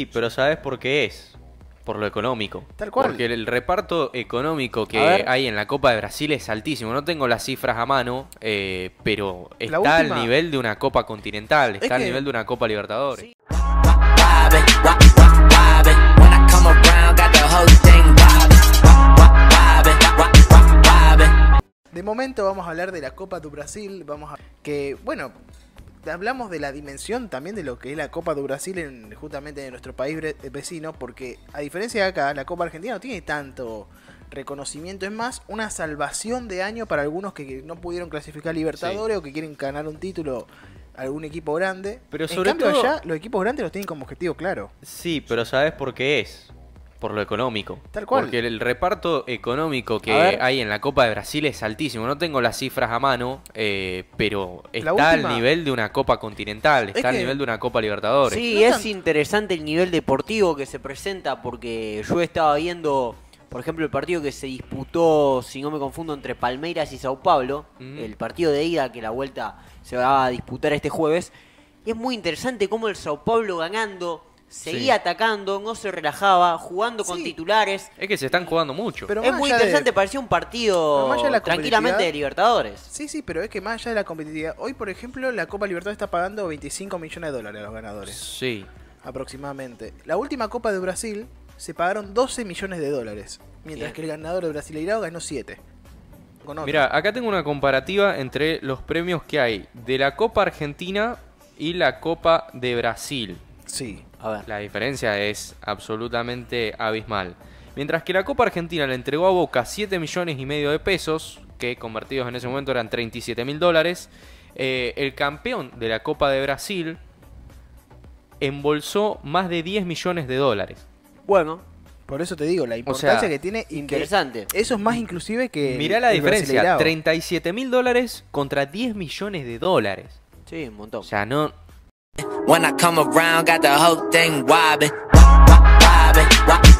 Sí, pero ¿sabes por qué es? Por lo económico. Tal cual. Porque el reparto económico que hay en la Copa de Brasil es altísimo. No tengo las cifras a mano, pero está al nivel de una Copa Continental, está al nivel de una Copa Libertadores. Sí. De momento vamos a hablar de la Copa do Brasil, que bueno, hablamos de la dimensión también de lo que es la Copa do Brasil en, justamente en nuestro país vecino, porque a diferencia de acá, la Copa Argentina no tiene tanto reconocimiento, es más una salvación de año para algunos que no pudieron clasificar Libertadores, sí, o que quieren ganar un título, algún equipo grande. Pero sobre en cambio todo, allá los equipos grandes los tienen como objetivo claro. Sí, pero ¿sabes por qué es? Por lo económico. Tal cual. Porque el reparto económico que hay en la Copa de Brasil es altísimo. No tengo las cifras a mano, pero está al nivel de una Copa Continental, está al nivel de una Copa Libertadores. Sí, no es tan interesante el nivel deportivo que se presenta, porque yo estaba viendo, por ejemplo, el partido que se disputó, si no me confundo, entre Palmeiras y Sao Paulo, el partido de ida, que la vuelta se va a disputar este jueves. Y es muy interesante cómo el Sao Paulo ganando seguía atacando, no se relajaba, jugando con titulares. Es que se están jugando mucho. Pero es muy interesante, parecía un partido de tranquilamente de Libertadores. Sí, sí, pero es que más allá de la competitividad, hoy por ejemplo la Copa Libertadores está pagando $25 millones a los ganadores. Sí. Aproximadamente. La última Copa de Brasil se pagaron $12 millones, mientras que el ganador de Brasileirão ganó 7. Mira, acá tengo una comparativa entre los premios que hay de la Copa Argentina y la Copa de Brasil. Sí. A ver. La diferencia es absolutamente abismal. Mientras que la Copa Argentina le entregó a Boca $7,5 millones de pesos, que convertidos en ese momento eran $37.000, el campeón de la Copa de Brasil embolsó más de $10 millones. Bueno, por eso te digo, la importancia que tiene. Interesante. Eso es más inclusive que... Mirá la diferencia, $37.000 contra $10 millones. Sí, un montón. O sea, no... When I come around, got the whole thing wobbin', wobbin', wobbin', wobbin'.